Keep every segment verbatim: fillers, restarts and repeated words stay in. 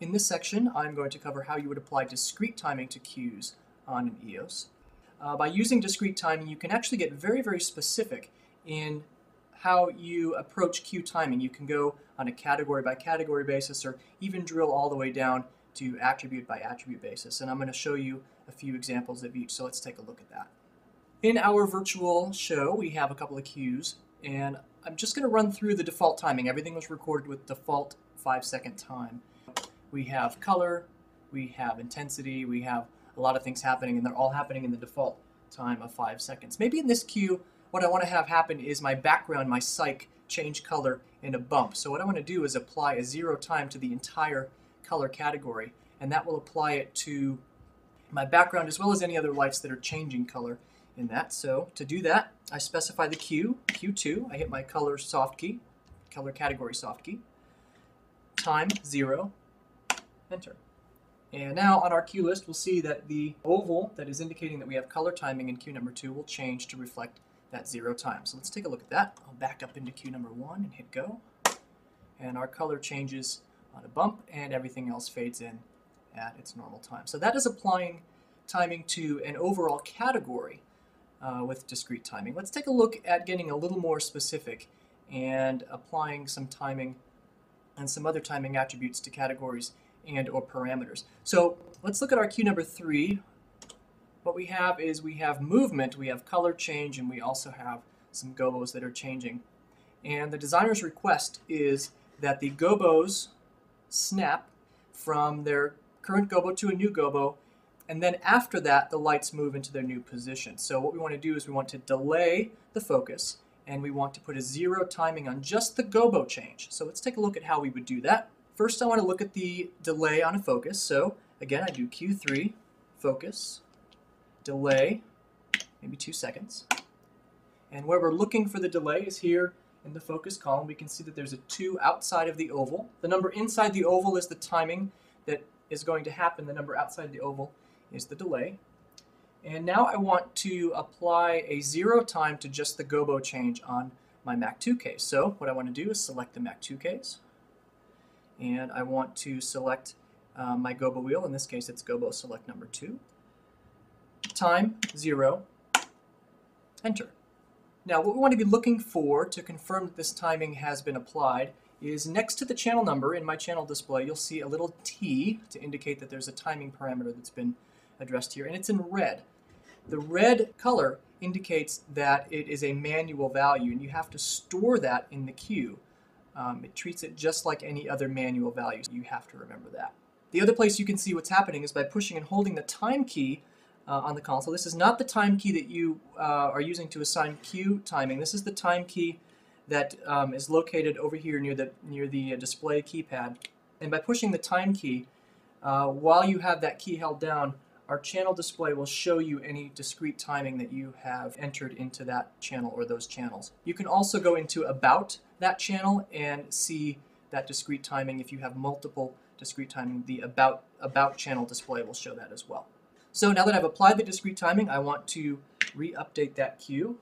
In this section, I'm going to cover how you would apply discrete timing to queues on an E O S. Uh, by using discrete timing, you can actually get very, very specific in how you approach queue timing. You can go on a category by category basis, or even drill all the way down to attribute by attribute basis. And I'm going to show you a few examples of each, so let's take a look at that. In our virtual show, we have a couple of queues, and I'm just going to run through the default timing. Everything was recorded with default five second time. We have color, we have intensity, we have a lot of things happening, and they're all happening in the default time of five seconds. Maybe in this queue, what I want to have happen is my background, my psych, change color in a bump. So what I want to do is apply a zero time to the entire color category, and that will apply it to my background as well as any other lights that are changing color in that. So to do that, I specify the queue, Q two. I hit my color soft key, color category soft key, time zero, enter. And now on our queue list, we'll see that the oval that is indicating that we have color timing in queue number two will change to reflect that zero time. So let's take a look at that. I'll back up into queue number one and hit go. And our color changes on a bump, and everything else fades in at its normal time. So that is applying timing to an overall category uh, with discrete timing. Let's take a look at getting a little more specific and applying some timing and some other timing attributes to categories and or parameters. So let's look at our queue number three. What we have is we have movement, we have color change, and we also have some gobos that are changing. And the designer's request is that the gobos snap from their current gobo to a new gobo, and then after that the lights move into their new position. So what we want to do is we want to delay the focus, and we want to put a zero timing on just the gobo change. So let's take a look at how we would do that. First, I want to look at the delay on a focus. So again, I do Q three, focus, delay, maybe two seconds. And where we're looking for the delay is here in the focus column. We can see that there's a two outside of the oval. The number inside the oval is the timing that is going to happen. The number outside the oval is the delay. And now I want to apply a zero time to just the gobo change on my Mac two K. So what I want to do is select the Mac two Ks. And I want to select uh, my gobo wheel. In this case, it's gobo select number two. Time, zero, enter. Now, what we want to be looking for to confirm that this timing has been applied is next to the channel number in my channel display, you'll see a little T to indicate that there's a timing parameter that's been addressed here, and it's in red. The red color indicates that it is a manual value, and you have to store that in the queue. Um, it treats it just like any other manual value, so you have to remember that. The other place you can see what's happening is by pushing and holding the time key uh, on the console. This is not the time key that you uh, are using to assign queue timing. This is the time key that um, is located over here near the, near the uh, display keypad. And by pushing the time key, uh, while you have that key held down, our channel display will show you any discrete timing that you have entered into that channel or those channels. You can also go into About that channel and see that discrete timing. If you have multiple discrete timing, the About, about channel display will show that as well. So now that I've applied the discrete timing, I want to re-update that queue.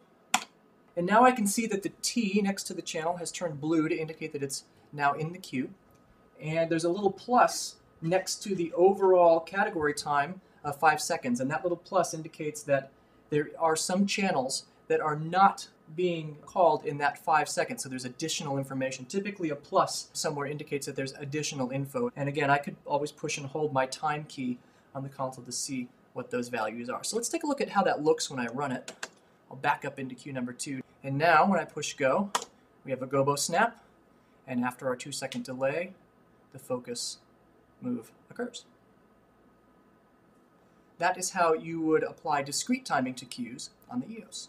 And now I can see that the T next to the channel has turned blue to indicate that it's now in the queue. And there's a little plus next to the overall category time of five seconds, and that little plus indicates that there are some channels that are not being called in that five seconds, so there's additional information. Typically a plus somewhere indicates that there's additional info, and again, I could always push and hold my time key on the console to see what those values are. So let's take a look at how that looks when I run it. I'll back up into queue number two, and now when I push go, we have a gobo snap, and after our two second delay, the focus move occurs. That is how you would apply discrete timing to queues on the E O S.